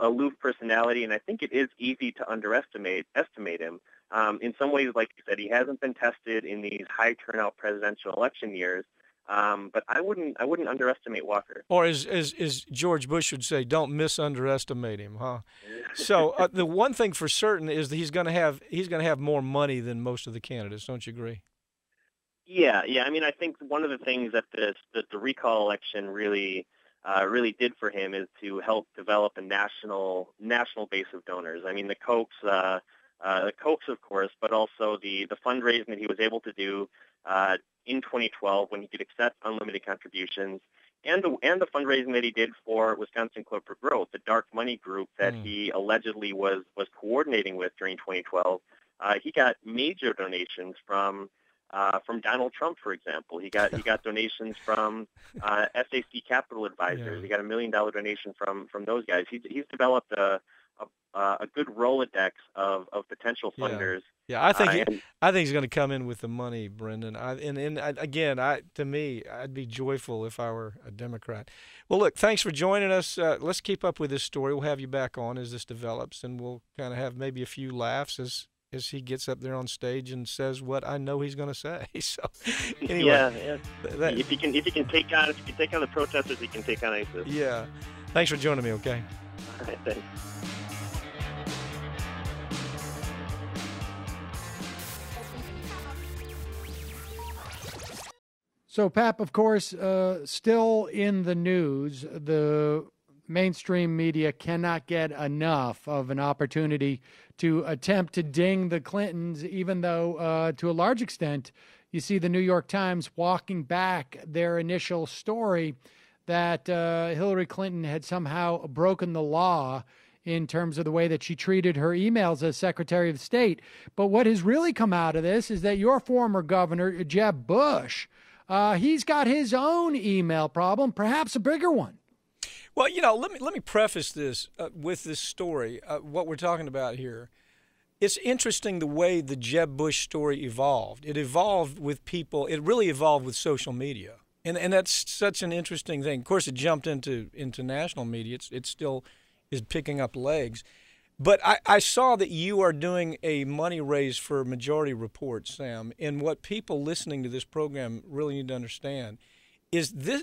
aloof personality, and I think it is easy to underestimate estimate him. Um, in some ways, like you said, he hasn't been tested in these high turnout presidential election years. Um, but I wouldn't I wouldn't underestimate Walker. Or as, as, as George Bush would say, don't misunderestimate him, huh? So uh, the one thing for certain is that he's going to have he's going to have more money than most of the candidates. Don't you agree? Yeah, yeah. I mean, I think one of the things that the that the recall election really uh, really did for him is to help develop a national national base of donors. I mean, the Kochs, uh, uh, the Kochs, of course, but also the the fundraising that he was able to do. Uh, in twenty twelve, when he could accept unlimited contributions, and the and the fundraising that he did for Wisconsin Club for Growth, the dark money group that mm. he allegedly was was coordinating with during twenty twelve, uh, he got major donations from uh, from Donald Trump, for example. He got he got donations from uh, S A C Capital Advisors. Yeah. He got a million dollar donation from from those guys. He, he's developed a. Uh, a good Rolodex of, of potential funders. Yeah, yeah I think uh, he, I think he's going to come in with the money, Brendan. I, and and I, again, I to me, I'd be joyful if I were a Democrat. Well, look, thanks for joining us. Uh, let's keep up with this story. We'll have you back on as this develops, and we'll kind of have maybe a few laughs as as he gets up there on stage and says what I know he's going to say. So, anyway, yeah, yeah. That, if you can, if you can take on, if you can take on the protesters, you can take on ISIS. Yeah. Thanks for joining me, okay? All right, thanks. So, Pap, of course, uh, still in the news, the mainstream media cannot get enough of an opportunity to attempt to ding the Clintons, even though, uh, to a large extent, you see the New York Times walking back their initial story that uh, Hillary Clinton had somehow broken the law in terms of the way that she treated her emails as Secretary of State. But what has really come out of this is that your former governor, Jeb Bush, Uh, he's got his own email problem, perhaps a bigger one. Well, you know, let me let me preface this uh, with this story, uh, what we're talking about here. It's interesting the way the Jeb Bush story evolved. It evolved with people. It really evolved with social media. And and that's such an interesting thing. Of course, it jumped into, into national media. It's, it still is picking up legs. But I, I saw that you are doing a money raise for Majority Report, Sam, and what people listening to this program really need to understand is this: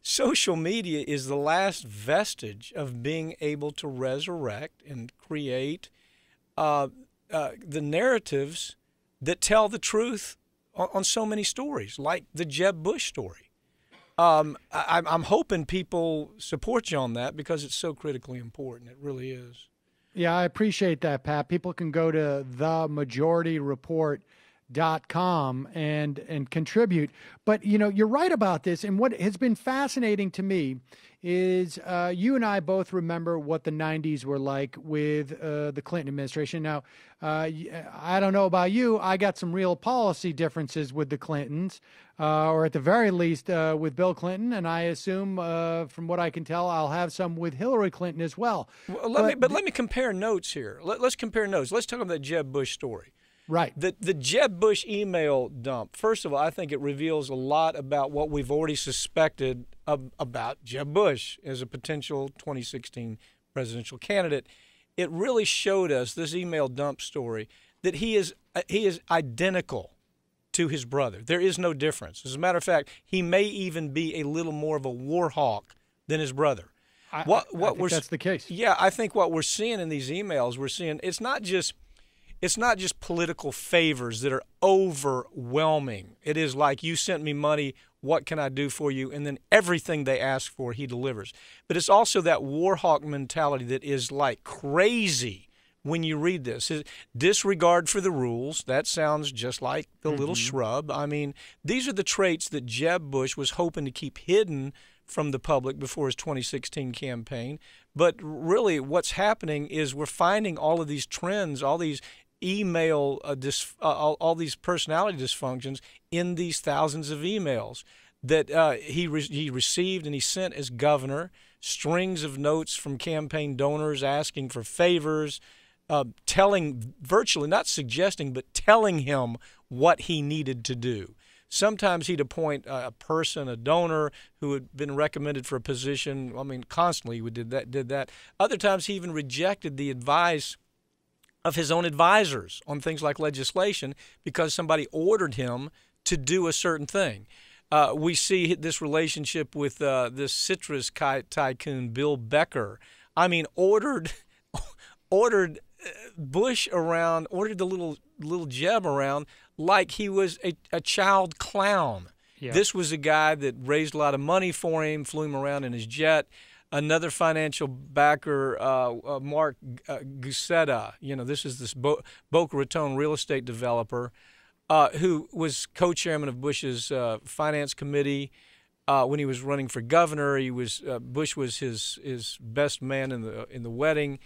social media is the last vestige of being able to resurrect and create uh, uh, the narratives that tell the truth on, on so many stories, like the Jeb Bush story. Um, I, I'm hoping people support you on that because it's so critically important. It really is. Yeah, I appreciate that, Pat. People can go to the majority report dot com and and contribute. But, you know, you're right about this. And what has been fascinating to me is uh, you and I both remember what the nineties were like with uh, the Clinton administration. Now, uh, I don't know about you. I got some real policy differences with the Clintons, uh, or at the very least uh, with Bill Clinton. And I assume, uh, from what I can tell, I'll have some with Hillary Clinton as well. well let but, me, but let me compare notes here. Let, let's compare notes. Let's talk about the Jeb Bush story. Right. The, the Jeb Bush email dump, first of all, I think it reveals a lot about what we've already suspected of, about Jeb Bush as a potential twenty sixteen presidential candidate. It really showed us, this email dump story, that he is he is identical to his brother. There is no difference. As a matter of fact, he may even be a little more of a war hawk than his brother. I, what, what I think we're, that's the case. Yeah, I think what we're seeing in these emails, we're seeing it's not just... It's not just political favors that are overwhelming. It is like, you sent me money, what can I do for you? And then everything they ask for, he delivers. But it's also that war hawk mentality that is like crazy when you read this. His disregard for the rules, that sounds just like the mm-hmm. little shrub. I mean, these are the traits that Jeb Bush was hoping to keep hidden from the public before his twenty sixteen campaign. But really what's happening is we're finding all of these trends, all these email, uh, dis, uh, all, all these personality dysfunctions in these thousands of emails that uh, he, re he received and he sent as governor, strings of notes from campaign donors asking for favors, uh, telling virtually, not suggesting, but telling him what he needed to do. Sometimes he'd appoint a person, a donor, who had been recommended for a position. I mean, constantly he did that, did that. Other times he even rejected the advice of his own advisors on things like legislation because somebody ordered him to do a certain thing. Uh, we see this relationship with uh, this citrus tycoon, Bill Becker. I mean, ordered ordered Bush around, ordered the little little Jeb around like he was a, a child clown. Yeah. This was a guy that raised a lot of money for him, flew him around in his jet. Another financial backer, uh, uh, Mark uh, Guseta, you know, this is this Bo Boca Raton real estate developer uh, who was co-chairman of Bush's uh, finance committee uh, when he was running for governor. He was uh, Bush was his his best man in the in the wedding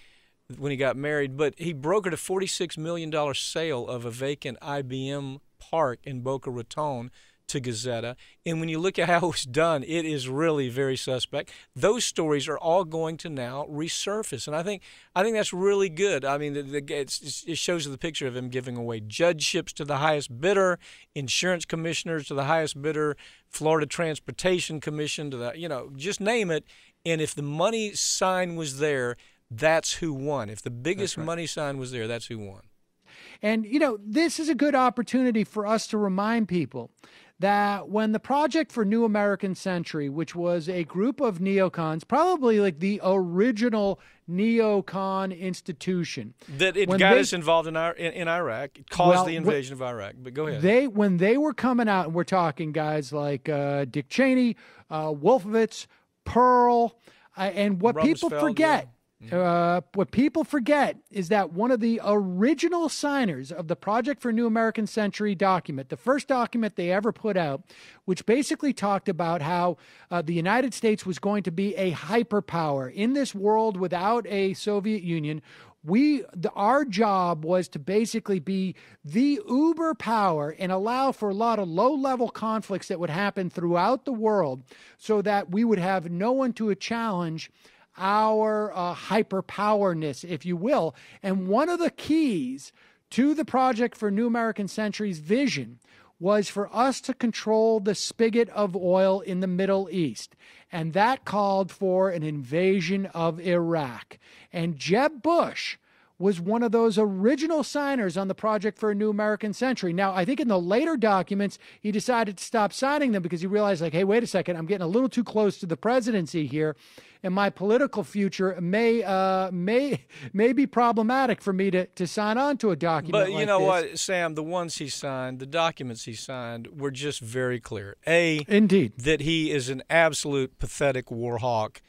when he got married. But he brokered a forty-six million dollar sale of a vacant I B M park in Boca Raton to Guseta, and when you look at how it's done, it is really very suspect. Those stories are all going to now resurface, and I think I think that's really good. I mean, the, the, it's, it shows the picture of him giving away judgeships to the highest bidder, insurance commissioners to the highest bidder, Florida Transportation Commission to the, you know, just name it. And if the money sign was there, that's who won. If the biggest that's right. money sign was there, that's who won. And, you know, this is a good opportunity for us to remind people that when the Project for New American Century, which was a group of neocons, probably like the original neocon institution. That it got they, us involved in, our, in, in Iraq. It caused well, the invasion when, of Iraq. But go ahead. They, when they were coming out, and we're talking guys like uh, Dick Cheney, uh, Wolfowitz, Pearl, uh, and what Rumsfeld, people forget... Yeah. Uh, what people forget is that one of the original signers of the Project for New American Century document, the first document they ever put out, which basically talked about how uh, the United States was going to be a hyperpower in this world without a Soviet Union. We, the, our job was to basically be the uber power and allow for a lot of low-level conflicts that would happen throughout the world so that we would have no one to a challenge our uh, hyperpowerness, if you will. And one of the keys to the Project for New American Century's vision was for us to control the spigot of oil in the Middle East. And that called for an invasion of Iraq. And Jeb Bush was one of those original signers on the Project for a New American Century. Now, I think in the later documents, he decided to stop signing them because he realized, like, hey, wait a second, I'm getting a little too close to the presidency here, and my political future may uh, may may be problematic for me to, to sign on to a document like this. But you know what, Sam, the ones he signed, the documents he signed were just very clear. A, indeed, that he is an absolute pathetic war hawk.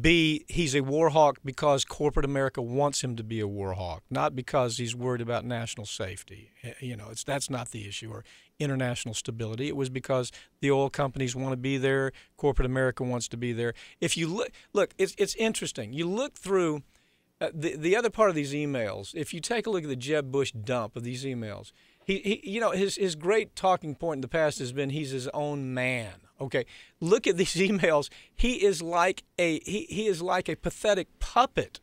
B, he's a war hawk because corporate America wants him to be a war hawk, not because he's worried about national safety. You know, it's that's not the issue, or international stability. It was because the oil companies want to be there, corporate America wants to be there. If you look, look, it's it's interesting. You look through uh, the the other part of these emails. If you take a look at the Jeb Bush dump of these emails, he, he you know his his great talking point in the past has been he's his own man. Okay, look at these emails. He is like a he, he is like a pathetic puppet,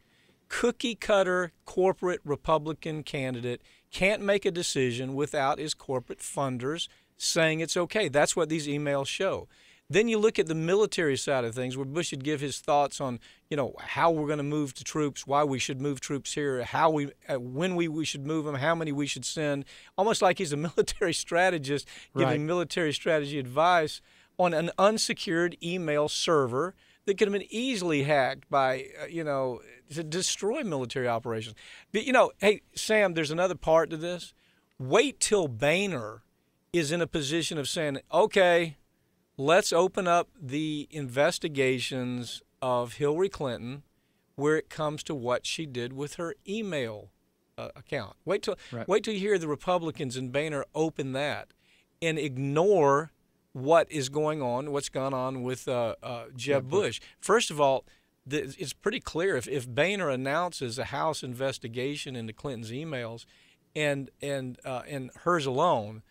cookie cutter corporate Republican candidate. Can't make a decision without his corporate funders saying it's okay. That's what these emails show. Then you look at the military side of things, where Bush would give his thoughts on, you know, how we're going to move to troops, why we should move troops here, how we, uh, when we, we should move them, how many we should send. Almost like he's a military strategist giving right. military strategy advice on an unsecured email server that could have been easily hacked by, uh, you know, to destroy military operations. But, you know, hey, Sam, there's another part to this. Wait till Boehner is in a position of saying, okay, let's open up the investigations of Hillary Clinton where it comes to what she did with her email uh, account. Wait till, right. wait till you hear the Republicans and Boehner open that and ignore what is going on, what's gone on with uh, uh, Jeb Bush. First of all, the, it's pretty clear if, if Boehner announces a House investigation into Clinton's emails and and uh, and hers alone,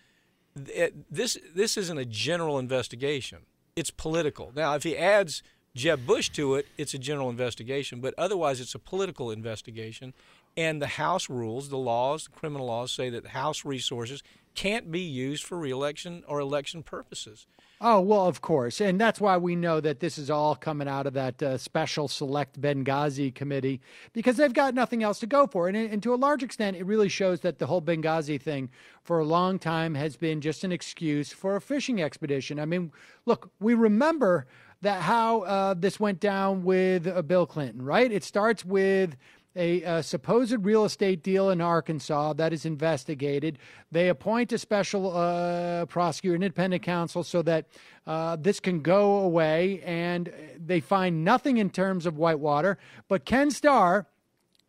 it, this this isn't a general investigation. It's political. Now, if he adds Jeb Bush to it, it's a general investigation, but otherwise it's a political investigation. And the House rules, the laws, the criminal laws say that House resources can't be used for re-election or election purposes. Oh, well, of course. And that's why we know that this is all coming out of that uh, special select Benghazi committee, because they've got nothing else to go for. And, and to a large extent, it really shows that the whole Benghazi thing for a long time has been just an excuse for a fishing expedition. I mean, look, we remember that how uh, this went down with uh, Bill Clinton, right? It starts with A, a supposed real estate deal in Arkansas that is investigated. They appoint a special uh, prosecutor, an independent counsel, so that uh, this can go away, and they find nothing in terms of Whitewater. But Ken Starr,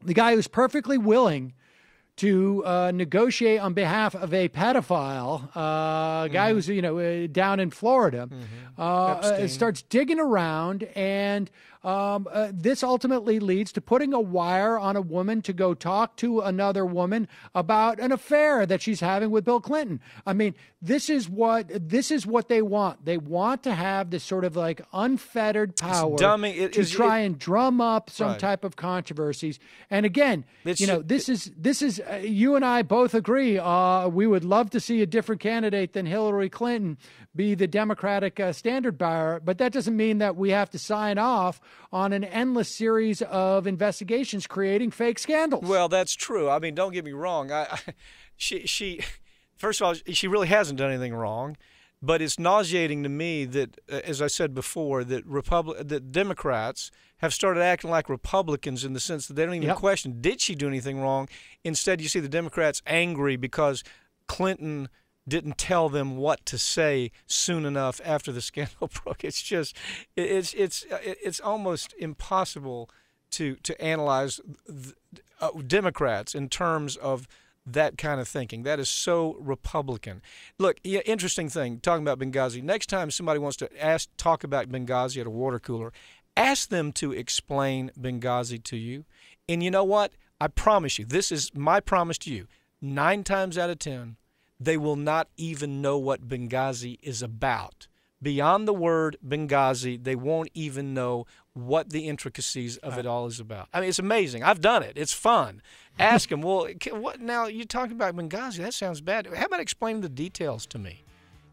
the guy who's perfectly willing to uh, negotiate on behalf of a pedophile, uh, guy mm-hmm. who's, you know, uh, down in Florida, mm-hmm. uh, uh, starts digging around. And um, uh, this ultimately leads to putting a wire on a woman to go talk to another woman about an affair that she's having with Bill Clinton. I mean, this is what this is what they want. They want to have this sort of like unfettered power it, to is, try it, and drum up some right. type of controversies. And again, it's, you know, this it, is this is you and I both agree, uh, we would love to see a different candidate than Hillary Clinton be the Democratic uh, standard bearer, but that doesn't mean that we have to sign off on an endless series of investigations creating fake scandals. Well, that's true. I mean, don't get me wrong. I, I, she, she, first of all, she really hasn't done anything wrong. But it's nauseating to me that, as I said before, that Republic, that Democrats have started acting like Republicans in the sense that they don't even yep. question, did she do anything wrong? Instead, you see the Democrats angry because Clinton didn't tell them what to say soon enough after the scandal broke. It's just, it's it's it's almost impossible to to analyze the, uh, Democrats in terms of that kind of thinking. That is so Republican. Look, yeah, interesting thing, talking about Benghazi. Next time somebody wants to ask, talk about Benghazi at a water cooler, ask them to explain Benghazi to you. And you know what? I promise you, this is my promise to you, nine times out of ten, they will not even know what Benghazi is about. Beyond the word Benghazi, they won't even know what the intricacies of it all is about. I mean, it's amazing. I've done it. It's fun. Ask them, well, what, now you're talking about Benghazi. That sounds bad. How about explaining the details to me?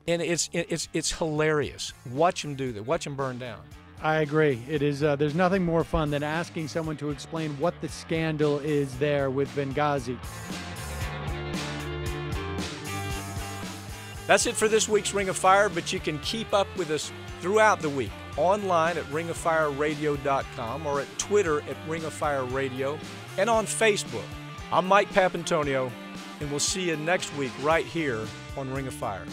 And it's it's it's hilarious. Watch them do that. Watch them burn down. I agree. It is. Uh, there's nothing more fun than asking someone to explain what the scandal is there with Benghazi. That's it for this week's Ring of Fire, but you can keep up with us throughout the week online at ring of fire radio dot com or at Twitter at Ring of Fire Radio and on Facebook. I'm Mike Papantonio, and we'll see you next week right here on Ring of Fire.